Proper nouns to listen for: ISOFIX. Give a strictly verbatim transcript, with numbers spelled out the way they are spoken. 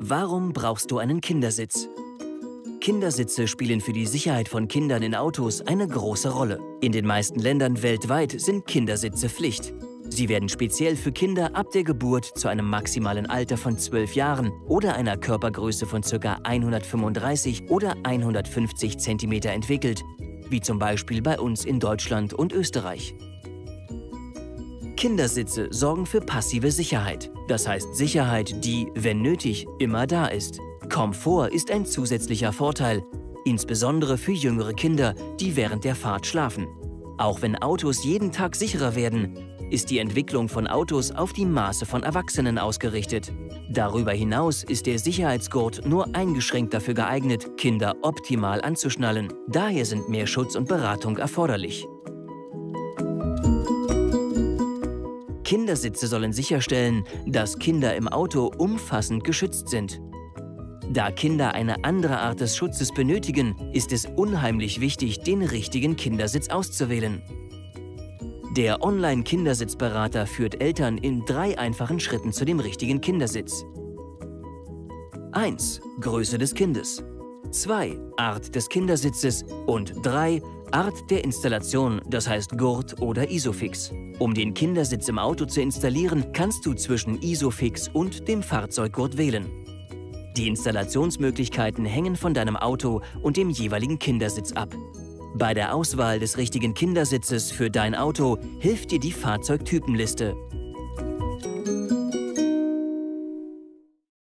Warum brauchst du einen Kindersitz? Kindersitze spielen für die Sicherheit von Kindern in Autos eine große Rolle. In den meisten Ländern weltweit sind Kindersitze Pflicht. Sie werden speziell für Kinder ab der Geburt zu einem maximalen Alter von zwölf Jahren oder einer Körpergröße von ca. hundertfünfunddreißig oder hundertfünfzig Zentimeter entwickelt, wie zum Beispiel bei uns in Deutschland und Österreich. Kindersitze sorgen für passive Sicherheit, das heißt Sicherheit, die, wenn nötig, immer da ist. Komfort ist ein zusätzlicher Vorteil, insbesondere für jüngere Kinder, die während der Fahrt schlafen. Auch wenn Autos jeden Tag sicherer werden, ist die Entwicklung von Autos auf die Maße von Erwachsenen ausgerichtet. Darüber hinaus ist der Sicherheitsgurt nur eingeschränkt dafür geeignet, Kinder optimal anzuschnallen. Daher sind mehr Schutz und Beratung erforderlich. Kindersitze sollen sicherstellen, dass Kinder im Auto umfassend geschützt sind. Da Kinder eine andere Art des Schutzes benötigen, ist es unheimlich wichtig, den richtigen Kindersitz auszuwählen. Der Online-Kindersitzberater führt Eltern in drei einfachen Schritten zu dem richtigen Kindersitz. eins. Größe des Kindes. zwei. Art des Kindersitzes. Und drei. Art der Installation, das heißt Gurt oder ISOFIX. Um den Kindersitz im Auto zu installieren, kannst du zwischen ISOFIX und dem Fahrzeuggurt wählen. Die Installationsmöglichkeiten hängen von deinem Auto und dem jeweiligen Kindersitz ab. Bei der Auswahl des richtigen Kindersitzes für dein Auto hilft dir die Fahrzeugtypenliste.